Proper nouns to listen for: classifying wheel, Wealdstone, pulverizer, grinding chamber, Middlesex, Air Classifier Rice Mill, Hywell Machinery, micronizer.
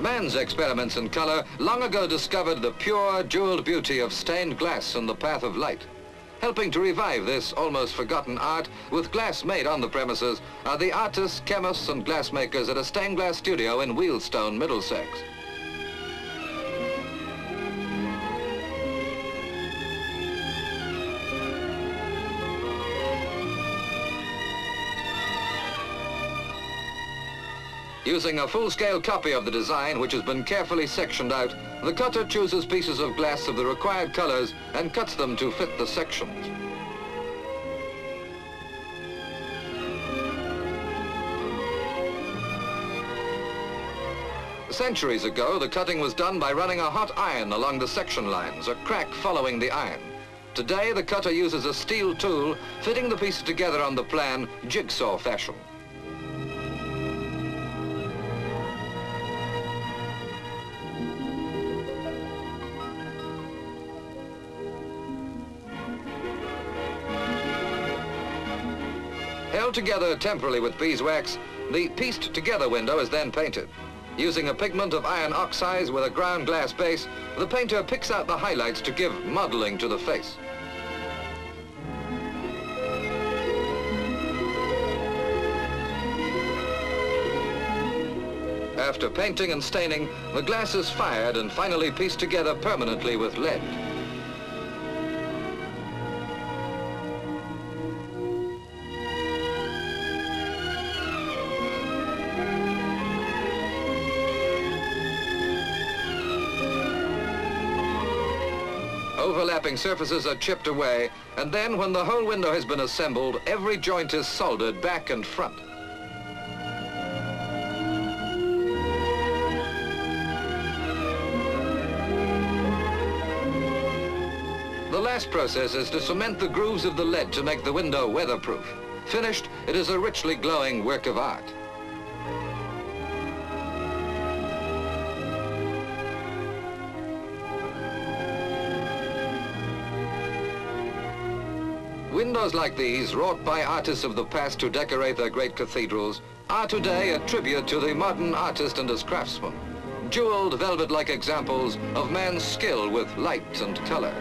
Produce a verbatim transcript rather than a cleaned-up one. Man's experiments in colour long ago discovered the pure, jewelled beauty of stained glass in the path of light. Helping to revive this almost forgotten art with glass made on the premises are the artists, chemists and glassmakers at a stained glass studio in Wealdstone, Middlesex. Using a full-scale copy of the design, which has been carefully sectioned out, the cutter chooses pieces of glass of the required colours and cuts them to fit the sections. Centuries ago, the cutting was done by running a hot iron along the section lines, a crack following the iron. Today, the cutter uses a steel tool, fitting the pieces together on the plan, jigsaw fashion. Held together temporarily with beeswax, the pieced together window is then painted. Using a pigment of iron oxides with a ground glass base, the painter picks out the highlights to give modelling to the face. After painting and staining, the glass is fired and finally pieced together permanently with lead. Overlapping surfaces are chipped away, and then when the whole window has been assembled, every joint is soldered back and front. The last process is to cement the grooves of the lead to make the window weatherproof. Finished, it is a richly glowing work of art. Windows like these, wrought by artists of the past to decorate their great cathedrals, are today a tribute to the modern artist and his craftsman, jewelled, velvet-like examples of man's skill with light and colour.